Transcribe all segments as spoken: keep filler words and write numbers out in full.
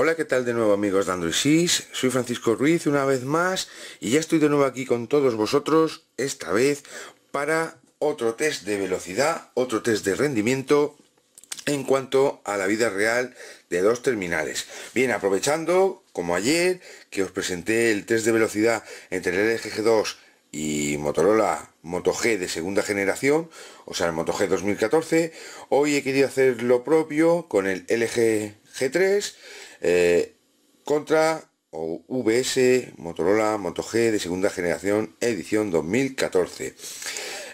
Hola, ¿qué tal de nuevo amigos de Androidsis? Soy Francisco Ruiz una vez más y ya estoy de nuevo aquí con todos vosotros, esta vez para otro test de velocidad, otro test de rendimiento en cuanto a la vida real de dos terminales. Bien, aprovechando, como ayer, que os presenté el test de velocidad entre el L G G dos y Motorola Moto G de segunda generación, o sea el Moto G dos mil catorce, hoy he querido hacer lo propio con el L G G tres eh, contra o V S Motorola Moto G de segunda generación edición dos mil catorce.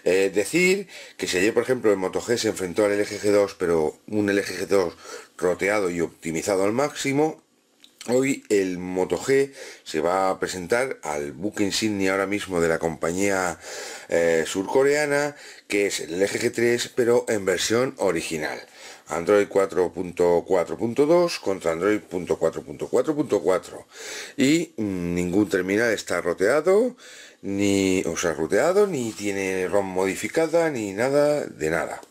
Eh, decir que si ayer por ejemplo el Moto G se enfrentó al L G G dos, pero un L G G dos roteado y optimizado al máximo, hoy el Moto G se va a presentar al buque insignia ahora mismo de la compañía eh, surcoreana, que es el L G G tres, pero en versión original. Android cuatro punto cuatro punto dos contra Android cuatro punto cuatro punto cuatro punto cuatro. Y mmm, ningún terminal está roteado, ni o sea, roteado, ni tiene ROM modificada, ni nada de nada.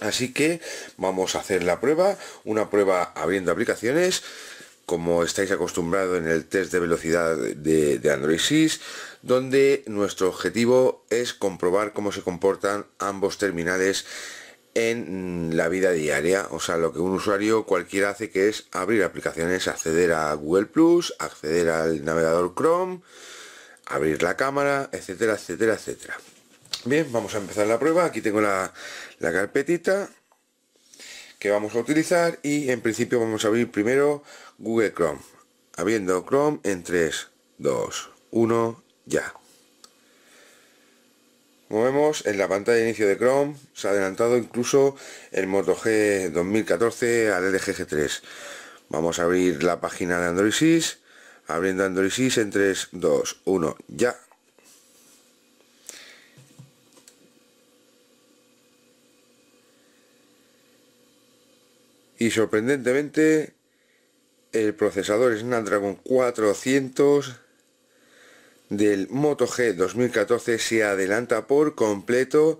Así que vamos a hacer la prueba, una prueba abriendo aplicaciones, como estáis acostumbrados en el test de velocidad de, de Androidsis, donde nuestro objetivo es comprobar cómo se comportan ambos terminales en la vida diaria, o sea, lo que un usuario cualquiera hace, que es abrir aplicaciones, acceder a Google plus, acceder al navegador Chrome, abrir la cámara, etcétera, etcétera, etcétera. Bien, vamos a empezar la prueba. Aquí tengo la, la carpetita que vamos a utilizar y en principio vamos a abrir primero Google Chrome. Abriendo Chrome en tres, dos, uno, ya. Como vemos, en la pantalla de inicio de Chrome se ha adelantado incluso el Moto G dos mil catorce al L G G tres. Vamos a abrir la página de Androidsis. Abriendo Androidsis en tres, dos, uno, ya. Y sorprendentemente, el procesador Snapdragon cuatrocientos del Moto G dos mil catorce se adelanta por completo,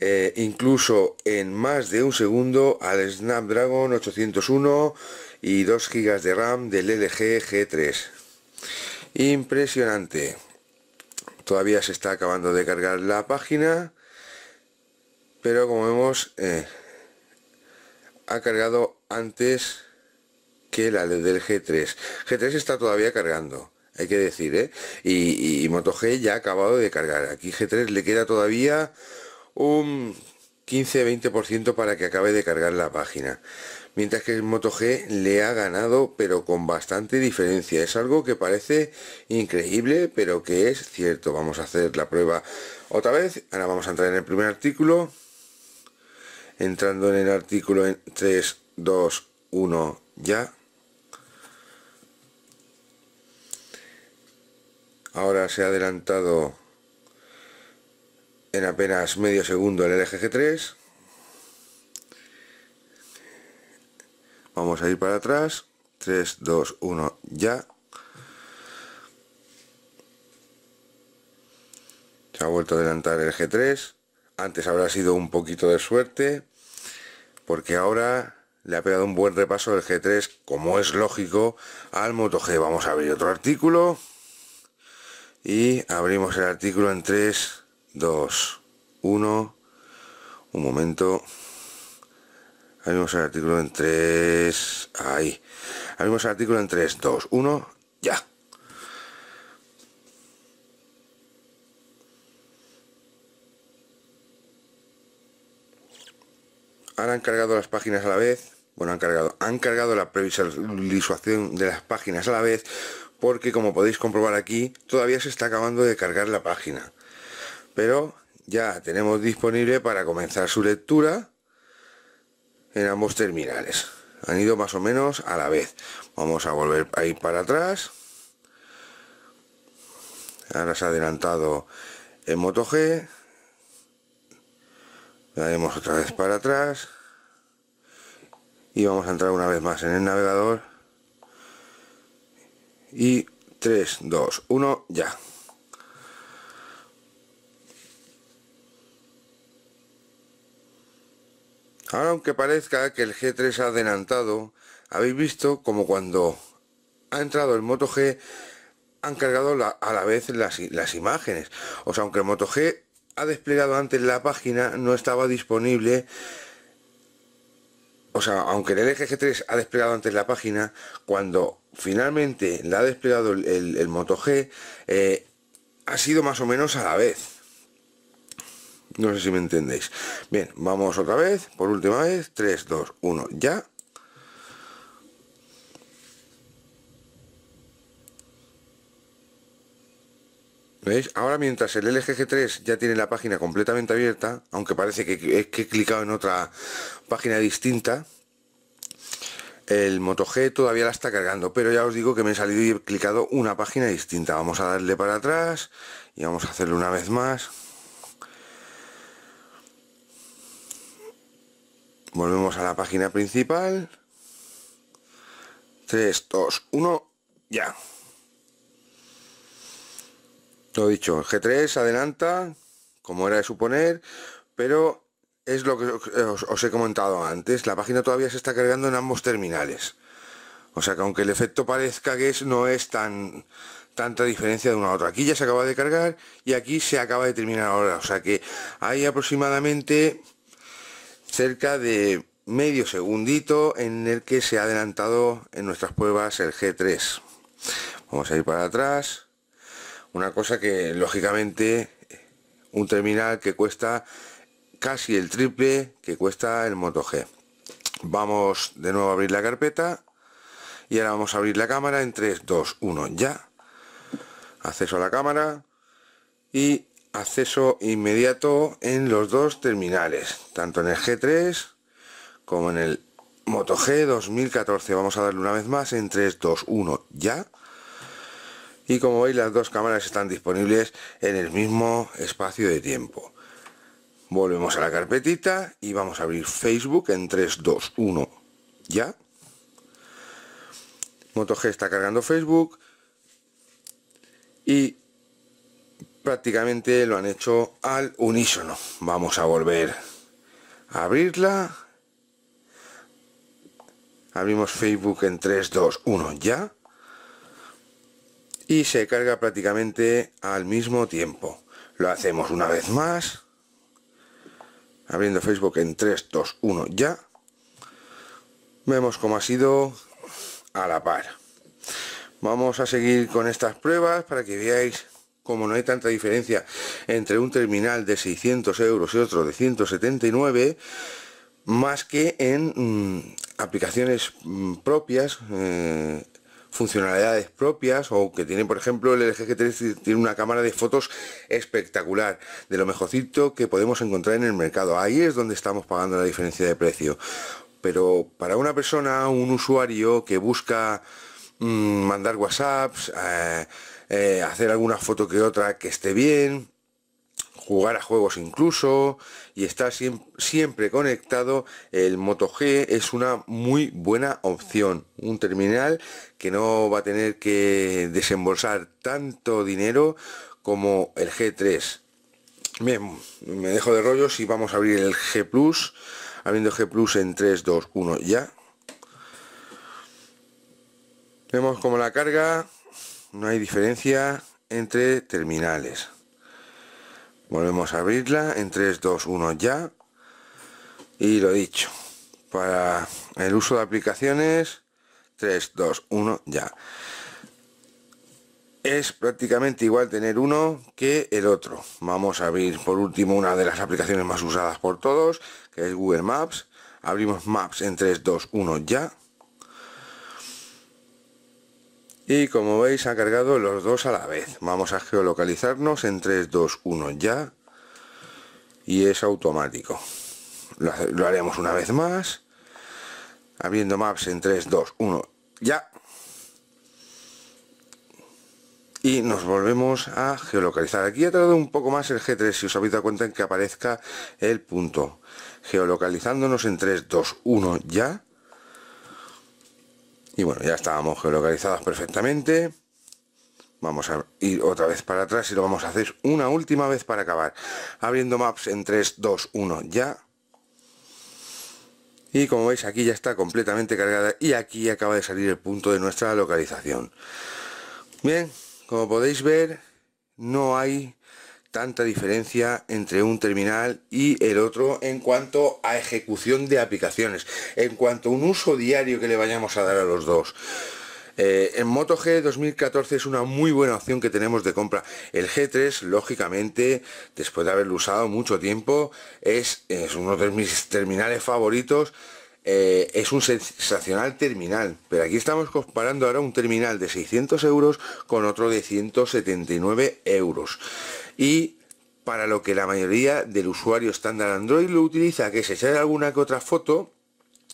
eh, incluso en más de un segundo, al Snapdragon ochocientos uno y dos gigas de RAM del L G G tres. Impresionante. Todavía se está acabando de cargar la página, pero como vemos, eh, ha cargado antes que la del G tres. G tres está todavía cargando, hay que decir, ¿eh? Y, y Moto G ya ha acabado de cargar. Aquí G tres le queda todavía un quince a veinte por ciento para que acabe de cargar la página. Mientras que el Moto G le ha ganado, pero con bastante diferencia. Es algo que parece increíble, pero que es cierto. Vamos a hacer la prueba otra vez. Ahora vamos a entrar en el primer artículo. Entrando en el artículo en tres, dos, uno, ya. Ahora se ha adelantado en apenas medio segundo el L G G tres. Vamos a ir para atrás. tres, dos, uno, ya. Se ha vuelto a adelantar el G tres. Antes habrá sido un poquito de suerte, porque ahora le ha pegado un buen repaso el G tres, como es lógico, al Moto G. Vamos a abrir otro artículo y abrimos el artículo en tres, dos, uno. Un momento. Abrimos el artículo en tres. Ahí. Abrimos el artículo en tres, dos, uno. Ya. Ahora han cargado las páginas a la vez. Bueno, han cargado, han cargado la previsualización de las páginas a la vez, porque como podéis comprobar aquí, todavía se está acabando de cargar la página. Pero ya tenemos disponible para comenzar su lectura en ambos terminales. Han ido más o menos a la vez. Vamos a volver a ir para atrás. Ahora se ha adelantado el Moto G. Daremos otra vez para atrás y vamos a entrar una vez más en el navegador y tres, dos, uno, ya. Ahora, aunque parezca que el G tres ha adelantado, habéis visto como cuando ha entrado el Moto G, han cargado la, a la vez las, las imágenes. O sea, aunque el Moto G ha desplegado antes la página, no estaba disponible. O sea, aunque el L G G tres ha desplegado antes la página, cuando finalmente la ha desplegado el, el, el Moto G, eh, ha sido más o menos a la vez. No sé si me entendéis. Bien, vamos otra vez, por última vez, tres, dos, uno, ya. ¿Veis? Ahora mientras el L G G tres ya tiene la página completamente abierta, aunque parece que, es que he clicado en otra página distinta, el Moto G todavía la está cargando, pero ya os digo que me he salido y he clicado una página distinta. Vamos a darle para atrás y vamos a hacerlo una vez más. Volvemos a la página principal. tres, dos, uno, ya. Lo dicho, el G tres adelanta, como era de suponer, pero es lo que os, os he comentado antes, la página todavía se está cargando en ambos terminales. O sea que aunque el efecto parezca que es, no es tan tanta diferencia de una a otra. Aquí ya se acaba de cargar y aquí se acaba de terminar ahora. O sea que hay aproximadamente cerca de medio segundito en el que se ha adelantado en nuestras pruebas el G tres. Vamos a ir para atrás. Una cosa que, lógicamente, un terminal que cuesta casi el triple que cuesta el Moto G. Vamos de nuevo a abrir la carpeta. Y ahora vamos a abrir la cámara en tres, dos, uno, ya. Acceso a la cámara. Y acceso inmediato en los dos terminales. Tanto en el G tres como en el Moto G dos mil catorce. Vamos a darle una vez más en tres, dos, uno, ya. Y como veis, las dos cámaras están disponibles en el mismo espacio de tiempo. Volvemos a la carpetita y vamos a abrir Facebook en tres, dos, uno, ya. Moto G está cargando Facebook y prácticamente lo han hecho al unísono. Vamos a volver a abrirla. Abrimos Facebook en tres, dos, uno, ya. Y se carga prácticamente al mismo tiempo. Lo hacemos una vez más. Abriendo Facebook en tres, dos, uno, ya. Vemos cómo ha sido a la par. Vamos a seguir con estas pruebas para que veáis cómo no hay tanta diferencia entre un terminal de seiscientos euros y otro de ciento setenta y nueve, más que en mmm, aplicaciones mmm, propias, eh, funcionalidades propias, o que tiene, por ejemplo, el L G G tres tiene una cámara de fotos espectacular, de lo mejorcito que podemos encontrar en el mercado. Ahí es donde estamos pagando la diferencia de precio. Pero para una persona, un usuario que busca mmm, mandar WhatsApps, eh, eh, hacer alguna foto que otra que esté bien, jugar a juegos incluso, y estar siempre, siempre conectado, el Moto G es una muy buena opción. Un terminal que no va a tener que desembolsar tanto dinero como el G tres. Bien, me dejo de rollos y vamos a abrir el G Plus. Abriendo G Plus en tres, dos, uno, ya. Vemos como la carga, no hay diferencia entre terminales. Volvemos a abrirla en tres, dos, uno, ya. Y lo dicho, para el uso de aplicaciones, tres, dos, uno, ya. Es prácticamente igual tener uno que el otro. Vamos a abrir por último una de las aplicaciones más usadas por todos, que es Google Maps. Abrimos Maps en tres, dos, uno, ya. Y como veis, ha cargado los dos a la vez. Vamos a geolocalizarnos en tres, dos, uno, ya. Y es automático. Lo, hace, lo haremos una vez más. Abriendo Maps en tres, dos, uno, ya. Y nos volvemos a geolocalizar. Aquí ha tardado un poco más el G tres, si os habéis dado cuenta, en que aparezca el punto. Geolocalizándonos en tres, dos, uno, ya. Y bueno, ya estábamos geolocalizados perfectamente. Vamos a ir otra vez para atrás y lo vamos a hacer una última vez para acabar. Abriendo Maps en tres, dos, uno, ya. Y como veis, aquí ya está completamente cargada y aquí acaba de salir el punto de nuestra localización. Bien, como podéis ver, no hay tanta diferencia entre un terminal y el otro en cuanto a ejecución de aplicaciones, en cuanto a un uso diario que le vayamos a dar a los dos. Eh, en Moto G dos mil catorce es una muy buena opción que tenemos de compra. El G tres, lógicamente, después de haberlo usado mucho tiempo, es, es uno de mis terminales favoritos. Eh, es un sensacional terminal, pero aquí estamos comparando ahora un terminal de seiscientos euros con otro de ciento setenta y nueve euros, y para lo que la mayoría del usuario estándar Android lo utiliza, que es echar alguna que otra foto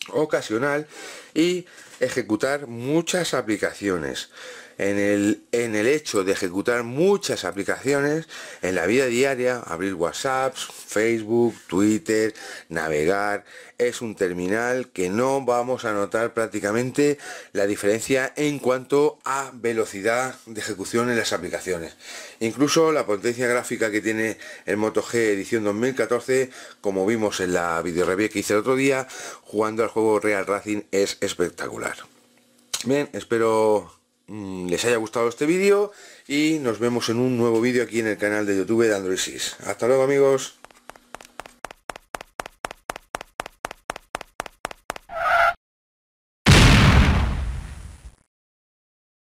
ocasional y ejecutar muchas aplicaciones. En el, en el hecho de ejecutar muchas aplicaciones en la vida diaria, abrir WhatsApp, Facebook, Twitter, navegar, es un terminal que no vamos a notar prácticamente la diferencia en cuanto a velocidad de ejecución en las aplicaciones. Incluso la potencia gráfica que tiene el Moto G edición dos mil catorce, como vimos en la videoreview que hice el otro día, jugando al juego Real Racing, es espectacular. Bien, espero les haya gustado este vídeo y nos vemos en un nuevo vídeo aquí en el canal de YouTube de Androidsis. Hasta luego, amigos.